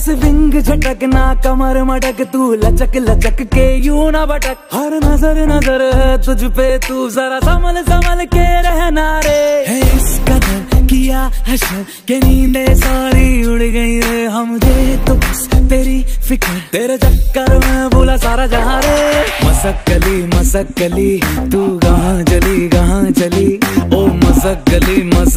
जैसे विंग झटकना कमर मटक, तू लचक लचक के यूं ना भटक। हर नजर नजर है तुझ पे, तू जरा संभल संभल के रहना रे। है इस कदर किया हशर के नींदे सारी उड़ गई रे। हम दे तो बस तेरी फिक्र, तेरे चक्कर में बोला सारा जहां रे। मसक गली तू कहां चली ओ मसक गली।